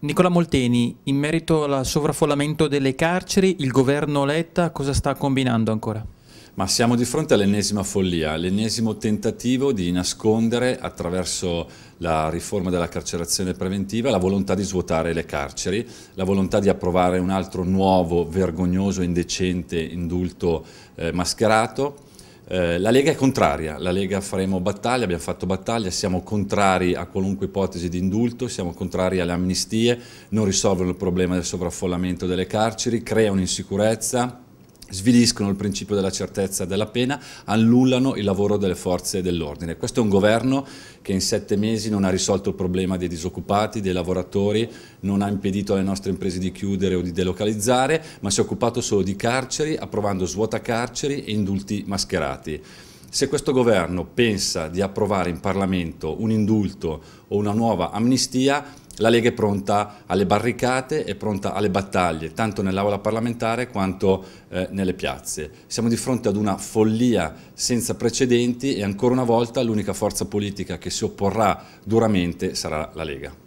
Nicola Molteni, in merito al sovraffollamento delle carceri, il governo Letta cosa sta combinando ancora? Ma siamo di fronte all'ennesima follia, all'ennesimo tentativo di nascondere attraverso la riforma della carcerazione preventiva la volontà di svuotare le carceri, la volontà di approvare un altro nuovo, vergognoso, indecente indulto mascherato. La Lega è contraria, la Lega faremo battaglia, abbiamo fatto battaglia, siamo contrari a qualunque ipotesi di indulto, siamo contrari alle amnistie, non risolvono il problema del sovraffollamento delle carceri, creano insicurezza, sviliscono il principio della certezza della pena, annullano il lavoro delle forze dell'ordine. Questo è un governo che in 7 mesi non ha risolto il problema dei disoccupati, dei lavoratori, non ha impedito alle nostre imprese di chiudere o di delocalizzare, ma si è occupato solo di carceri, approvando svuotacarceri e indulti mascherati. Se questo governo pensa di approvare in Parlamento un indulto o una nuova amnistia, la Lega è pronta alle barricate, è pronta alle battaglie, tanto nell'aula parlamentare quanto nelle piazze. Siamo di fronte ad una follia senza precedenti e ancora una volta l'unica forza politica che si opporrà duramente sarà la Lega.